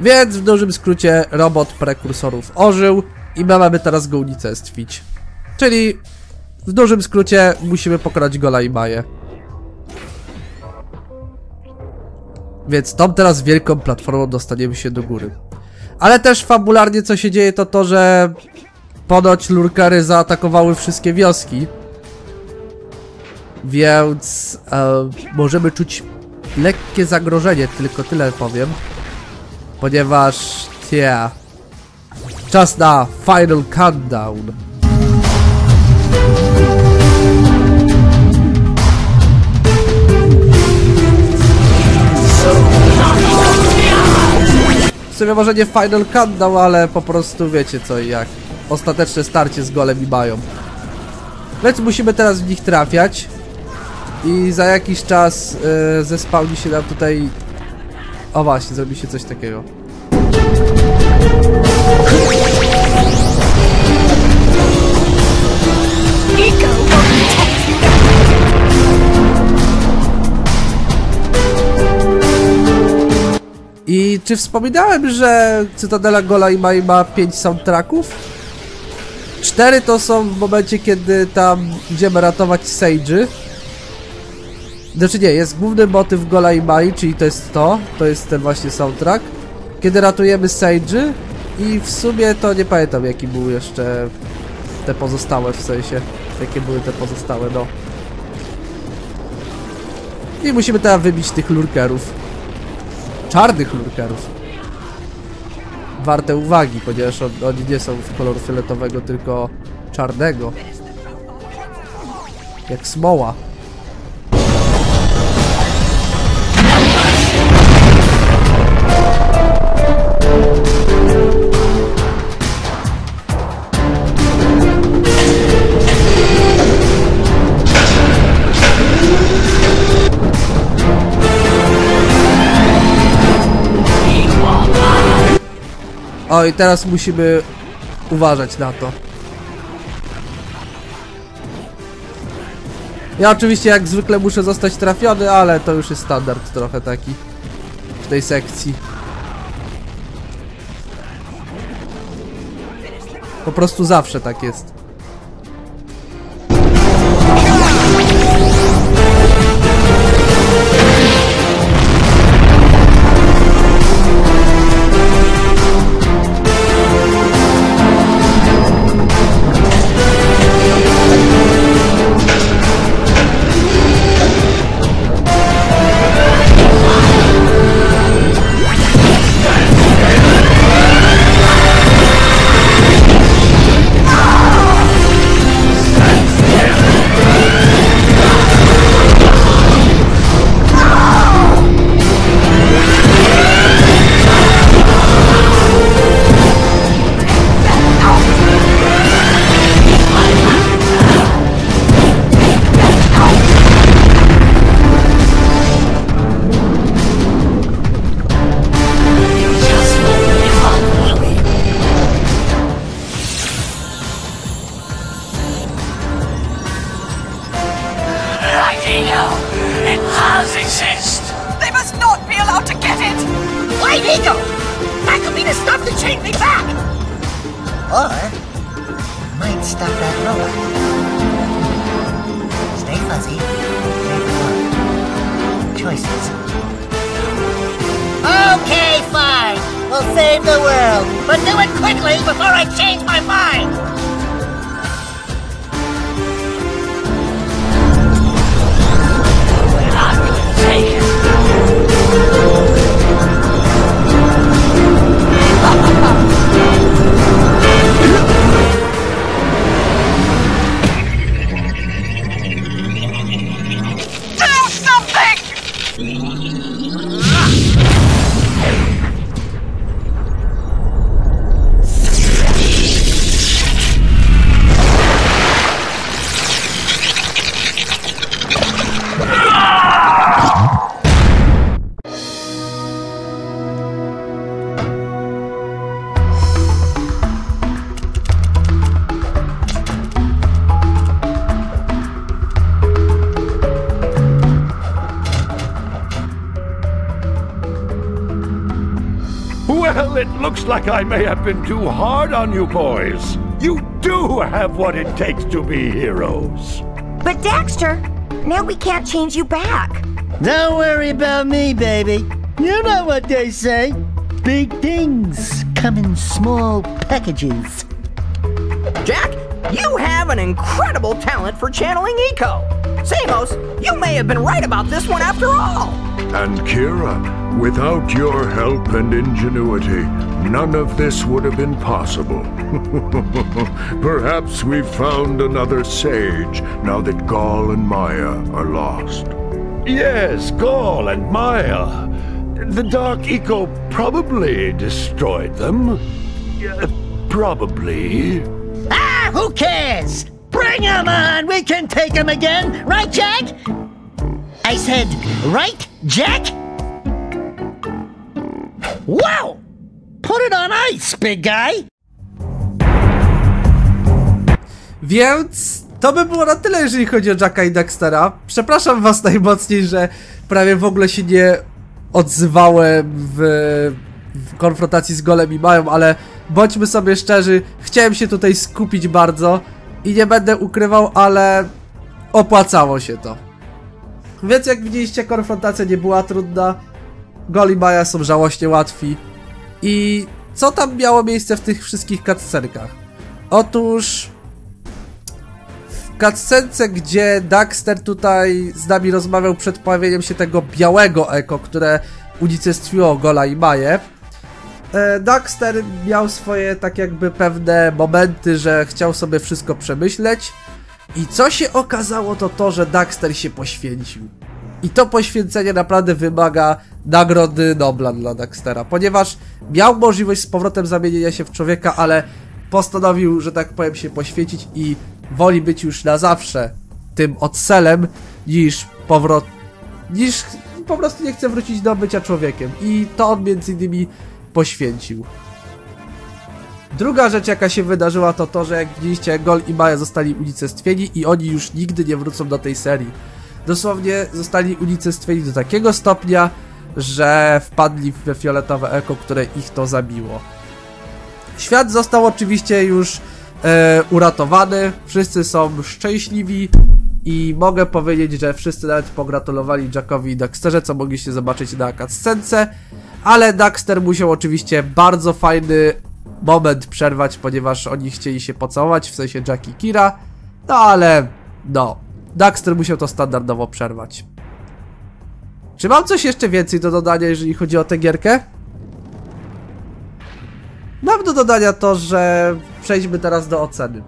Więc w dużym skrócie robot prekursorów ożył i my mamy teraz go unicestwić. Czyli w dużym skrócie musimy pokonać Gola i Maję. Więc tą teraz wielką platformą dostaniemy się do góry. Ale też fabularnie co się dzieje to to, że ponoć lurkery zaatakowały wszystkie wioski. Więc możemy czuć lekkie zagrożenie, tylko tyle powiem. Ponieważ, czas na final countdown. W sumie może nie final countdown, ale po prostu wiecie co i jak. Ostateczne starcie z Golem i Mają. Więc musimy teraz w nich trafiać. I za jakiś czas zespałni się nam tutaj... O właśnie, zrobi się coś takiego. I czy wspominałem, że Cytadela Gola i Mai ma 5 soundtracków? 4 to są w momencie, kiedy tam idziemy ratować Sage'y. Znaczy nie, jest główny motyw Gola i Mai, czyli to jest ten właśnie soundtrack. Kiedy ratujemy Sage'y i w sumie to nie pamiętam jaki był jeszcze te pozostałe, w sensie jakie były te pozostałe, no. I musimy teraz wybić tych lurkerów. Czarnych lurkerów. Warte uwagi, ponieważ oni nie są w koloru fioletowego, tylko czarnego. Jak smoła. O, i teraz musimy uważać na to. Ja oczywiście jak zwykle muszę zostać trafiony, ale to już jest standard trochę taki w tej sekcji. Po prostu zawsze tak jest. Well, it looks like I may have been too hard on you boys. You do have what it takes to be heroes. But Daxter, now we can't change you back. Don't worry about me, baby. You know what they say. Big things come in small packages. Jak, you have an incredible talent for channeling eco. Samos, you may have been right about this one after all. And Keira, without your help and ingenuity, none of this would have been possible. Perhaps we've found another sage now that Gol and Maya are lost. Yes, Gol and Maya. The dark eco probably destroyed them. Probably. Ah, who cares? Bring them on! We can take them again! Right, Jak? I said, right, Jak? Wow! Put it on ice, big guy! Więc to by było na tyle, jeżeli chodzi o Jaka i Daxtera. Przepraszam was najmocniej, że prawie w ogóle się nie odzywałem w konfrontacji z Golem i Mają, ale bądźmy sobie szczerzy, chciałem się tutaj skupić bardzo i nie będę ukrywał, ale opłacało się to. Więc jak widzieliście, konfrontacja nie była trudna, Gol i Maja są żałośnie łatwi. I co tam miało miejsce w tych wszystkich cutscenkach? Otóż w cutscence, gdzie Daxter tutaj z nami rozmawiał przed pojawieniem się tego białego eko, które unicestwiło Gola i Maję, Daxter miał swoje tak jakby pewne momenty, że chciał sobie wszystko przemyśleć. I co się okazało, to to, że Daxter się poświęcił. I to poświęcenie naprawdę wymaga nagrody Nobla dla Daxtera, ponieważ miał możliwość z powrotem zamienienia się w człowieka, ale postanowił, że tak powiem, się poświęcić i woli być już na zawsze tym odselem, niż po prostu nie chce wrócić do bycia człowiekiem. I to on między innymi poświęcił. Druga rzecz, jaka się wydarzyła, to to, że jak widzieliście, Gol i Maja zostali unicestwieni i oni już nigdy nie wrócą do tej serii. Dosłownie zostali unicestwieni do takiego stopnia, że wpadli we fioletowe eko, które ich to zabiło. Świat został oczywiście już uratowany, wszyscy są szczęśliwi i mogę powiedzieć, że wszyscy nawet pogratulowali Jakowi i Daxterze, co mogliście zobaczyć na cutscence, ale Daxter musiał oczywiście bardzo fajny moment przerwać, ponieważ oni chcieli się pocałować, w sensie Jak i Keira, no ale no, Daxter musiał to standardowo przerwać. Czy mam coś jeszcze więcej do dodania, jeżeli chodzi o tę gierkę? Mam do dodania to, że przejdźmy teraz do oceny.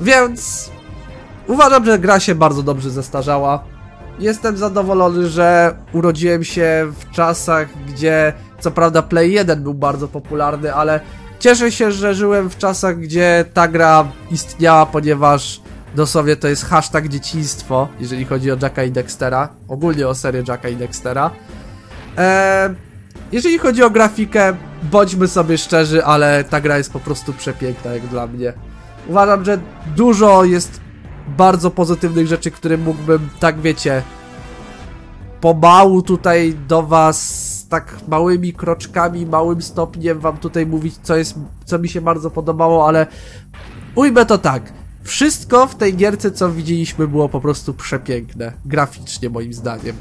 Więc uważam, że gra się bardzo dobrze zestarzała. Jestem zadowolony, że urodziłem się w czasach, gdzie co prawda Play 1 był bardzo popularny, ale cieszę się, że żyłem w czasach, gdzie ta gra istniała, ponieważ dosłownie to jest hashtag dzieciństwo, jeżeli chodzi o Jaka i Daxtera, ogólnie o serię Jaka i Daxtera. Jeżeli chodzi o grafikę, bądźmy sobie szczerzy, ale ta gra jest po prostu przepiękna jak dla mnie. Uważam, że dużo jest bardzo pozytywnych rzeczy, które mógłbym, tak wiecie, pomału tutaj do was, tak małymi kroczkami, małym stopniem wam tutaj mówić, co mi się bardzo podobało, ale ujmę to tak. Wszystko w tej gierce, co widzieliśmy, było po prostu przepiękne, graficznie moim zdaniem.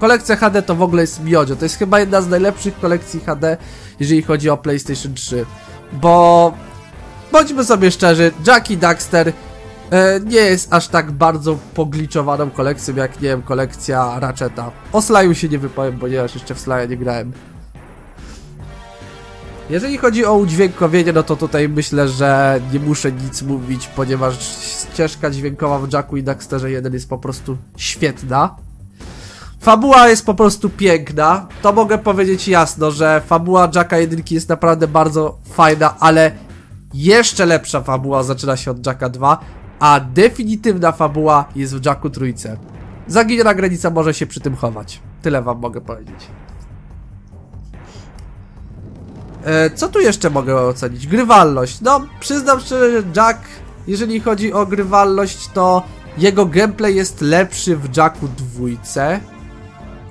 Kolekcja HD to w ogóle jest miodzio, to jest chyba jedna z najlepszych kolekcji HD, jeżeli chodzi o PlayStation 3, bo bądźmy sobie szczerzy, Jak i Daxter nie jest aż tak bardzo pogliczowaną kolekcją, jak nie wiem, kolekcja Ratcheta. O Slaju się nie wypowiem, ponieważ jeszcze w Slaja nie grałem. Jeżeli chodzi o udźwiękowienie, no to tutaj myślę, że nie muszę nic mówić, ponieważ ścieżka dźwiękowa w Jaku i Daxterze 1 jest po prostu świetna. Fabuła jest po prostu piękna, to mogę powiedzieć jasno, że fabuła Jaka 1 jest naprawdę bardzo fajna, ale jeszcze lepsza fabuła zaczyna się od Jaka 2, a definitywna fabuła jest w Jaku 3. Zaginiona granica może się przy tym chować, tyle wam mogę powiedzieć. Co tu jeszcze mogę ocenić? Grywalność. No, przyznam szczerze, że Jak, jeżeli chodzi o grywalność, to jego gameplay jest lepszy w Jaku 2.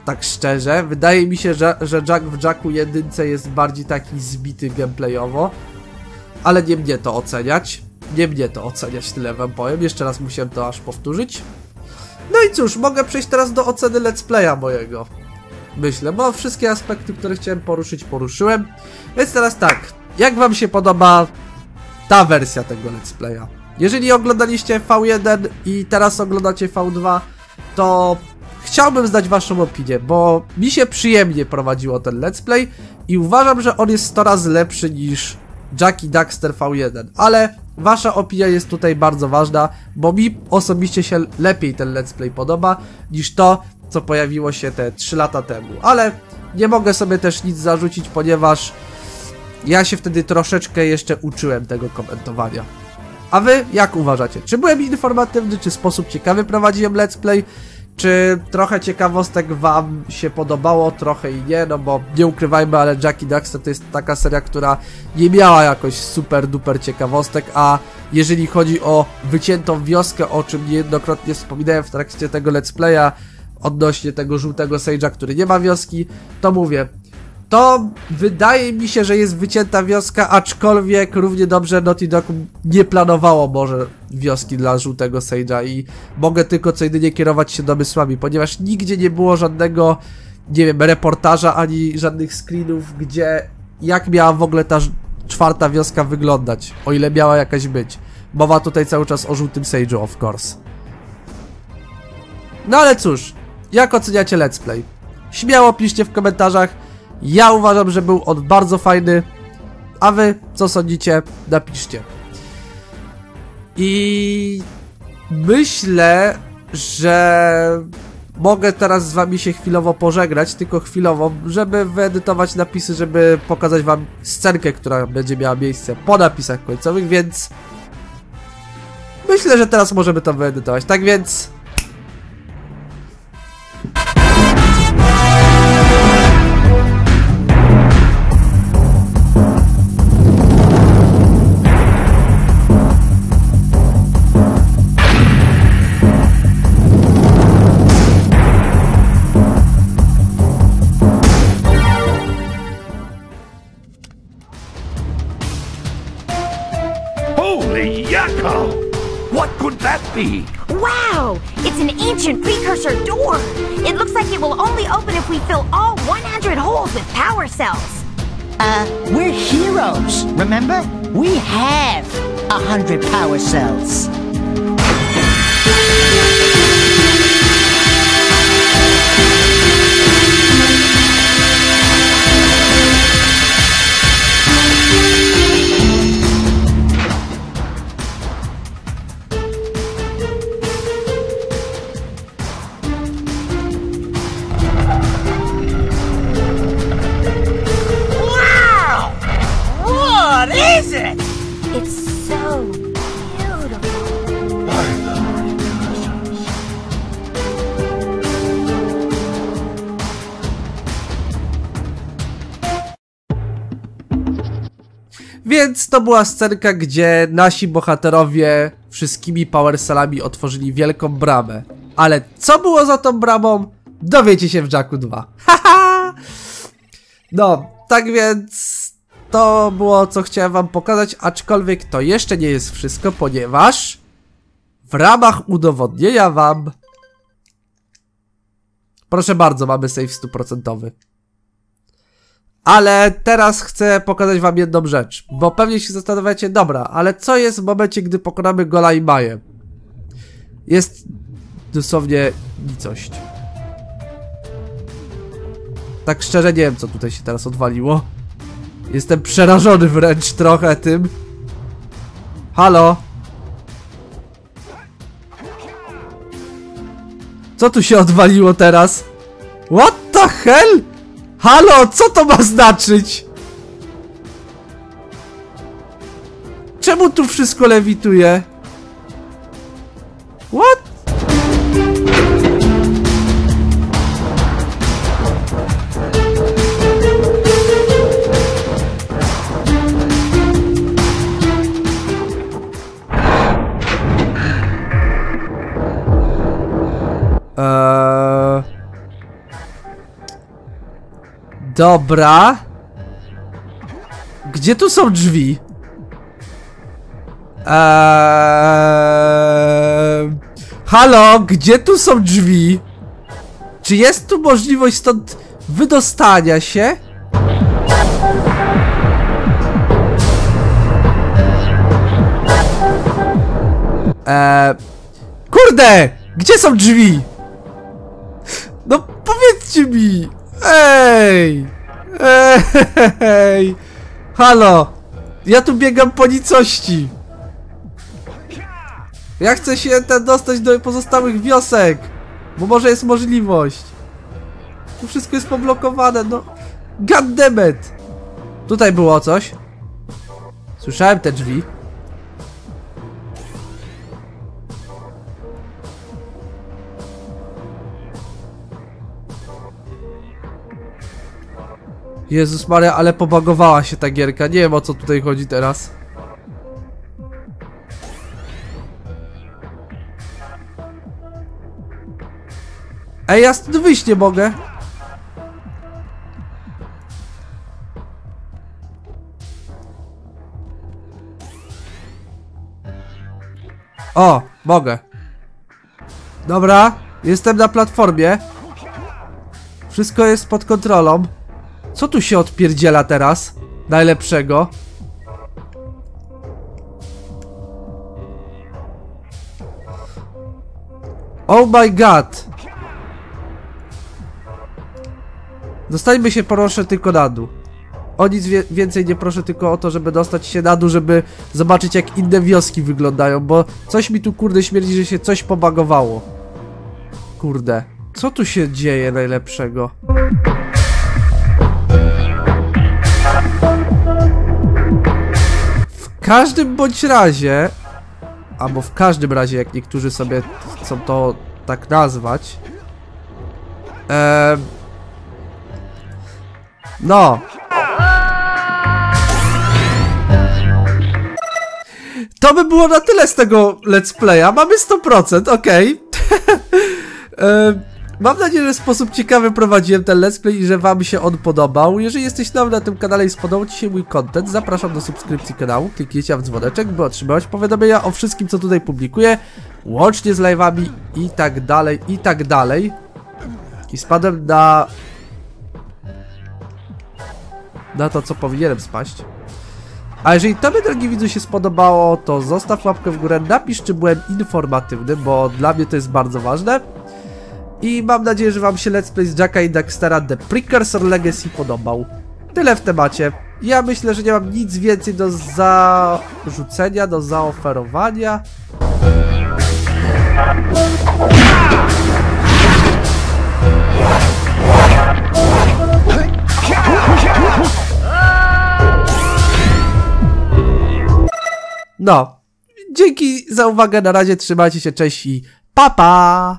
tak szczerze. Wydaje mi się, że Jak w Jaku 1 jest bardziej taki zbity gameplayowo. Ale nie mnie to oceniać. Nie mnie to oceniać, tyle wam powiem. Jeszcze raz musiałem to aż powtórzyć. No i cóż, mogę przejść teraz do oceny let's playa mojego. Myślę, bo wszystkie aspekty, które chciałem poruszyć, poruszyłem. Więc teraz tak, jak wam się podoba ta wersja tego let's playa? Jeżeli oglądaliście V1 i teraz oglądacie V2, to chciałbym znać waszą opinię, bo mi się przyjemnie prowadziło ten let's play i uważam, że on jest 100 razy lepszy niż Jak i Daxter V1, ale wasza opinia jest tutaj bardzo ważna, bo mi osobiście się lepiej ten let's play podoba niż to, co pojawiło się te 3 lata temu, ale nie mogę sobie też nic zarzucić, ponieważ ja się wtedy troszeczkę jeszcze uczyłem tego komentowania. A wy jak uważacie? Czy byłem informatywny, czy w sposób ciekawy prowadziłem let's play? Czy trochę ciekawostek wam się podobało, trochę i nie, no bo nie ukrywajmy, ale Jak i Daxter to jest taka seria, która nie miała jakoś super duper ciekawostek, a jeżeli chodzi o wyciętą wioskę, o czym niejednokrotnie wspominałem w trakcie tego let's playa, odnośnie tego żółtego Sage'a, który nie ma wioski, to mówię, to wydaje mi się, że jest wycięta wioska, aczkolwiek równie dobrze Naughty Dog nie planowało może wioski dla żółtego Sage'a i mogę tylko co innego kierować się domysłami, ponieważ nigdzie nie było żadnego, nie wiem, reportaża ani żadnych screenów, gdzie jak miała w ogóle ta czwarta wioska wyglądać, o ile miała jakaś być. Mowa tutaj cały czas o żółtym Sage'u, of course. No ale cóż, jak oceniacie let's play? Śmiało piszcie w komentarzach. Ja uważam, że był on bardzo fajny, a wy co sądzicie, napiszcie. I myślę, że mogę teraz z wami się chwilowo pożegnać, tylko chwilowo, żeby wyedytować napisy, żeby pokazać wam scenkę, która będzie miała miejsce po napisach końcowych, więc myślę, że teraz możemy to wyedytować. Tak więc... Wow! It's an ancient precursor door! It looks like it will only open if we fill all 100 holes with power cells! We're heroes, remember? We have 100 power cells! Więc to była scenka, gdzie nasi bohaterowie wszystkimi powercellami otworzyli wielką bramę. Ale co było za tą bramą? Dowiecie się w Jaku 2. Haha! No, tak więc to było, co chciałem wam pokazać, aczkolwiek to jeszcze nie jest wszystko, ponieważ w ramach udowodnienia wam... Proszę bardzo, mamy save 100%. Ale teraz chcę pokazać wam jedną rzecz, bo pewnie się zastanawiacie, dobra, ale co jest w momencie, gdy pokonamy Gola i Maję? Jest dosłownie nicość. Tak szczerze nie wiem, co tutaj się teraz odwaliło. Jestem przerażony wręcz trochę tym. Halo? Co tu się odwaliło teraz? What the hell? Halo, co to ma znaczyć? Czemu tu wszystko lewituje? What? Dobra. Gdzie tu są drzwi? Halo, gdzie tu są drzwi? Czy jest tu możliwość stąd wydostania się? Kurde! Gdzie są drzwi? No powiedzcie mi! Ej! Ej! Halo! Ja tu biegam po nicości! Ja chcę się dostać do pozostałych wiosek! Bo może jest możliwość! Tu wszystko jest poblokowane, no... God damn it! Tutaj było coś. Słyszałem te drzwi. Jezus Maria, ale pobagowała się ta gierka. Nie wiem, o co tutaj chodzi teraz. Ej, ja stąd wyjść nie mogę. O, mogę. Dobra, jestem na platformie. Wszystko jest pod kontrolą. Co tu się odpierdziela teraz? Najlepszego. Oh my god. Dostańmy się proszę tylko na dół. O nic więcej nie proszę, tylko o to, żeby dostać się na dół, żeby zobaczyć, jak inne wioski wyglądają, bo coś mi tu kurde śmierdzi, że się coś pobagowało. Kurde. Co tu się dzieje najlepszego? W każdym bądź razie, albo w każdym razie, jak niektórzy sobie chcą to tak nazwać, no, to by było na tyle z tego let's playa. Mamy 100%, okej. Mam nadzieję, że w sposób ciekawy prowadziłem ten let's play i że wam się on podobał. Jeżeli jesteś nowy na tym kanale i spodobał ci się mój content, zapraszam do subskrypcji kanału, kliknijcie w dzwoneczek, by otrzymywać powiadomienia o wszystkim, co tutaj publikuję, łącznie z live'ami i tak dalej, i tak dalej. I spadłem na to, co powinienem spaść. A jeżeli tobie, drogi widzu, się spodobało, to zostaw łapkę w górę, napisz, czy byłem informatywny, bo dla mnie to jest bardzo ważne. I mam nadzieję, że wam się let's play z Jaka i Daxtera The Precursor Legacy podobał. Tyle w temacie. Ja myślę, że nie mam nic więcej do zarzucenia, do zaoferowania. No. Dzięki za uwagę, na razie, trzymajcie się, cześć i pa pa!